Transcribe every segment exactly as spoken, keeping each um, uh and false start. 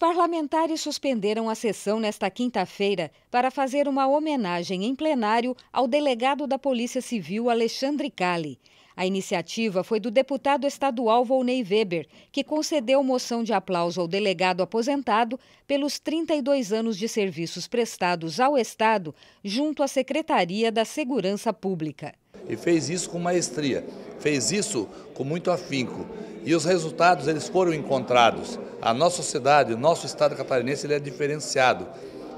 parlamentares suspenderam a sessão nesta quinta-feira para fazer uma homenagem em plenário ao delegado da Polícia Civil, Alexandre Kale. A iniciativa foi do deputado estadual Volnei Weber, que concedeu moção de aplauso ao delegado aposentado pelos trinta e dois anos de serviços prestados ao Estado junto à Secretaria da Segurança Pública. E fez isso com maestria, fez isso com muito afinco. E os resultados, eles foram encontrados. A nossa cidade, o nosso estado catarinense, ele é diferenciado.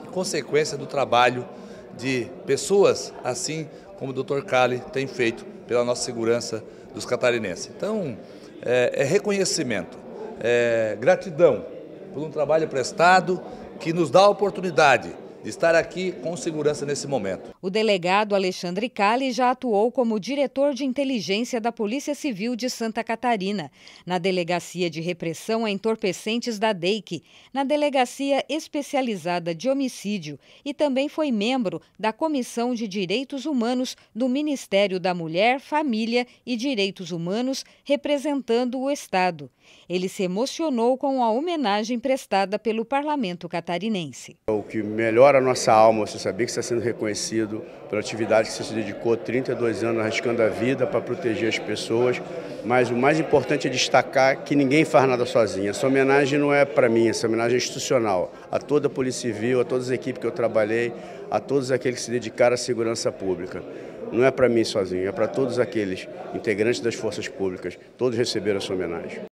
Em consequência do trabalho de pessoas assim como o doutor Kale tem feito pela nossa segurança dos catarinenses. Então, é, é reconhecimento, é gratidão por um trabalho prestado que nos dá a oportunidade de estar aqui com segurança nesse momento. O delegado Alexandre Kale já atuou como diretor de inteligência da Polícia Civil de Santa Catarina, na Delegacia de Repressão a Entorpecentes da D E I C, na Delegacia Especializada de Homicídio e também foi membro da Comissão de Direitos Humanos do Ministério da Mulher, Família e Direitos Humanos, representando o Estado. Ele se emocionou com a homenagem prestada pelo parlamento catarinense. O que melhor a nossa alma, você sabia que está sendo reconhecido pela atividade que você se dedicou trinta e dois anos arriscando a vida para proteger as pessoas, mas o mais importante é destacar que ninguém faz nada sozinho. Essa homenagem não é para mim, essa homenagem é institucional, a toda a Polícia Civil, a todas as equipes que eu trabalhei, a todos aqueles que se dedicaram à segurança pública. Não é para mim sozinho, é para todos aqueles integrantes das forças públicas, todos receberam essa homenagem.